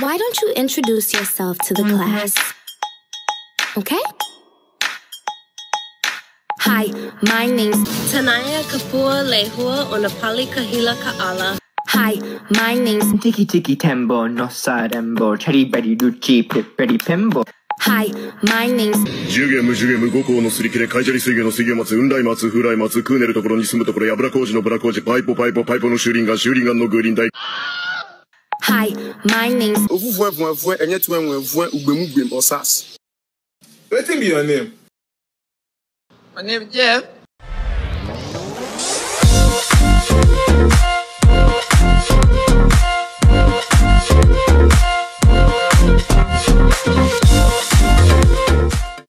Why don't you introduce yourself to the class? Okay? Hi, my name's Tanaya Kapua Lehua Onapali Kahila Kaala. Hi, my name's Tiki Tiki Tembo Nosa Dembo Chari Bedi Duchi Pipedi Pimbo. Hi, my name's Juge Mujugemu Goko no Surikere Kaijari Suge no Suge Matsu Undai Matsu Furai Matsu Kuneru Tokoro ni Sumu Tokoro Yaburakoji no Burakoji Paipo Paipo Paipo no Shuringan no Gurindai. Hi, my name's Let him be your name. My name is Jeff.